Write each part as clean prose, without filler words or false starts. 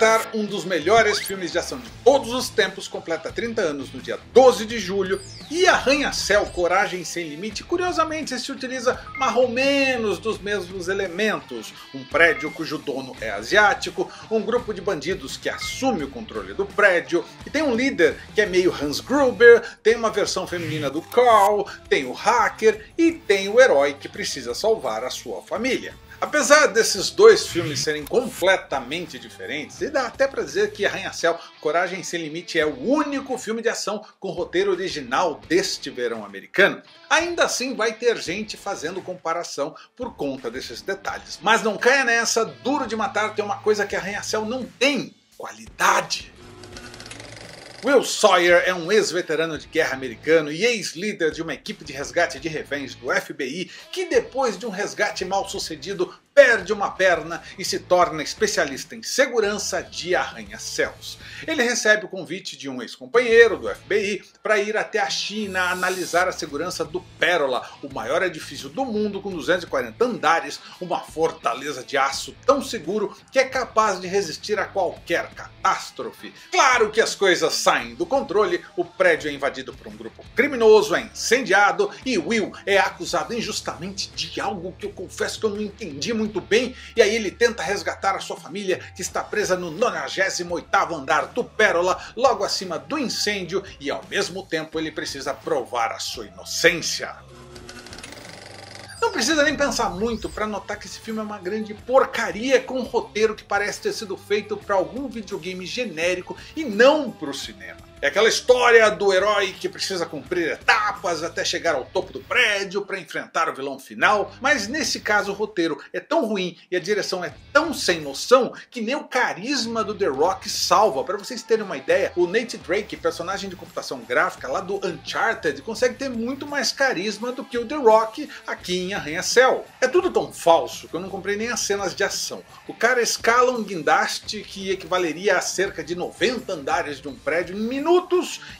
Matar, um dos melhores filmes de ação de todos os tempos, completa 30 anos no dia 12 de julho, e Arranha-Céu: Coragem Sem Limite, curiosamente, se utiliza mais ou menos dos mesmos elementos. Um prédio cujo dono é asiático, um grupo de bandidos que assume o controle do prédio, e tem um líder que é meio Hans Gruber, tem uma versão feminina do Carl, tem o hacker e tem o herói que precisa salvar a sua família. Apesar desses dois filmes serem completamente diferentes, e dá até pra dizer que Arranha-Céu: Coragem Sem Limite é o único filme de ação com roteiro original deste verão americano, ainda assim vai ter gente fazendo comparação por conta desses detalhes. Mas não caia nessa, Duro de Matar tem uma coisa que Arranha-Céu não tem: qualidade. Will Sawyer é um ex-veterano de guerra americano e ex-líder de uma equipe de resgate de reféns do FBI que, depois de um resgate mal sucedido, perde uma perna e se torna especialista em segurança de arranha-céus. Ele recebe o convite de um ex-companheiro do FBI para ir até a China analisar a segurança do Pérola, o maior edifício do mundo com 240 andares, uma fortaleza de aço tão seguro que é capaz de resistir a qualquer catástrofe. Claro que as coisas saem do controle, o prédio é invadido por um grupo criminoso, é incendiado e Will é acusado injustamente de algo que eu confesso que eu não entendi muito bem, e aí ele tenta resgatar a sua família, que está presa no 98º andar do Pérola, logo acima do incêndio, e ao mesmo tempo ele precisa provar a sua inocência. Não precisa nem pensar muito para notar que esse filme é uma grande porcaria, com um roteiro que parece ter sido feito para algum videogame genérico e não para o cinema. É aquela história do herói que precisa cumprir etapas até chegar ao topo do prédio para enfrentar o vilão final, mas nesse caso o roteiro é tão ruim e a direção é tão sem noção que nem o carisma do The Rock salva. Para vocês terem uma ideia, o Nate Drake, personagem de computação gráfica lá do Uncharted, consegue ter muito mais carisma do que o The Rock aqui em Arranha-Céu. É tudo tão falso que eu não comprei nem as cenas de ação. O cara escala um guindaste que equivaleria a cerca de 90 andares de um prédio em minutos,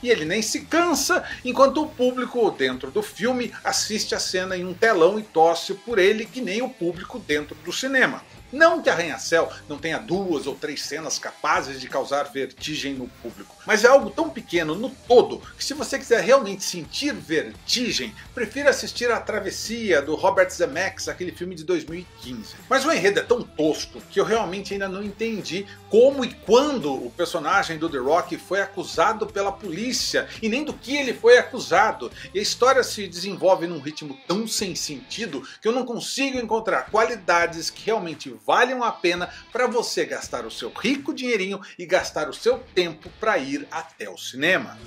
e ele nem se cansa, enquanto o público dentro do filme assiste a cena em um telão e torce por ele que nem o público dentro do cinema. Não que Arranha-Céu não tenha 2 ou 3 cenas capazes de causar vertigem no público, mas é algo tão pequeno no todo que, se você quiser realmente sentir vertigem, prefira assistir a Travessia do Robert Zemeckis, aquele filme de 2015. Mas o enredo é tão tosco que eu realmente ainda não entendi como e quando o personagem do The Rock foi acusado pela polícia e nem do que ele foi acusado. E a história se desenvolve num ritmo tão sem sentido que eu não consigo encontrar qualidades que realmente valham a pena para você gastar o seu rico dinheirinho e gastar o seu tempo para ir até o cinema.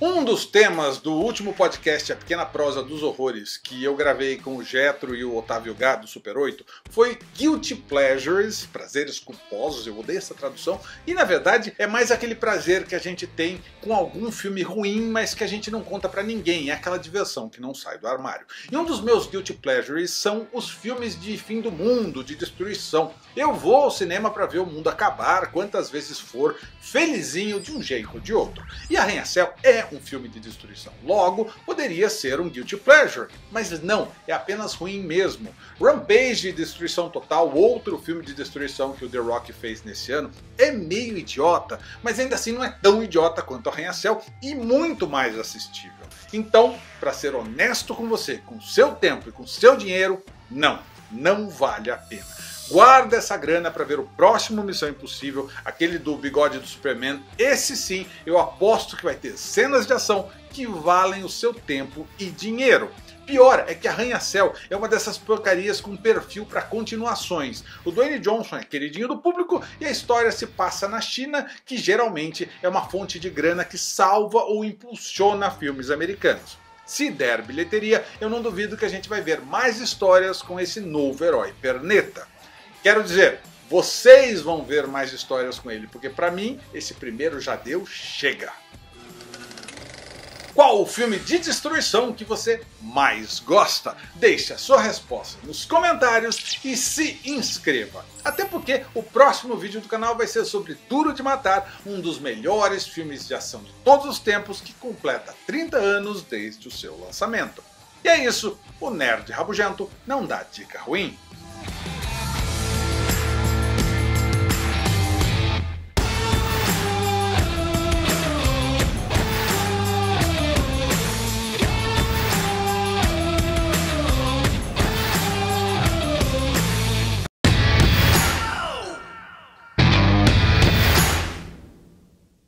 Um dos temas do último podcast A Pequena Prosa dos Horrores, que eu gravei com o Jetro e o Otávio Gado, Super 8, foi Guilty Pleasures, prazeres culposos, eu odeio essa tradução, e na verdade é mais aquele prazer que a gente tem com algum filme ruim, mas que a gente não conta pra ninguém, é aquela diversão que não sai do armário. E um dos meus Guilty Pleasures são os filmes de fim do mundo, de destruição. Eu vou ao cinema pra ver o mundo acabar, quantas vezes for, felizinho de um jeito ou de outro. E Arranha-Céu é um filme de destruição, logo poderia ser um Guilty Pleasure, mas não, é apenas ruim mesmo. Rampage e Destruição Total, outro filme de destruição que o The Rock fez nesse ano, é meio idiota, mas ainda assim não é tão idiota quanto Arranha-Céu e muito mais assistível. Então, para ser honesto com você, com seu tempo e com seu dinheiro, não vale a pena. Guarda essa grana para ver o próximo Missão Impossível, aquele do bigode do Superman. Esse sim, eu aposto que vai ter cenas de ação que valem o seu tempo e dinheiro. Pior é que Arranha-Céu é uma dessas porcarias com perfil para continuações. O Dwayne Johnson é queridinho do público e a história se passa na China, que geralmente é uma fonte de grana que salva ou impulsiona filmes americanos. Se der bilheteria, eu não duvido que a gente vai ver mais histórias com esse novo herói perneta. Quero dizer, vocês vão ver mais histórias com ele, porque pra mim, esse primeiro já deu, chega. Qual o filme de destruição que você mais gosta? Deixe a sua resposta nos comentários e se inscreva. Até porque o próximo vídeo do canal vai ser sobre Duro de Matar, um dos melhores filmes de ação de todos os tempos, que completa 30 anos desde o seu lançamento. E é isso, o Nerd Rabugento não dá dica ruim.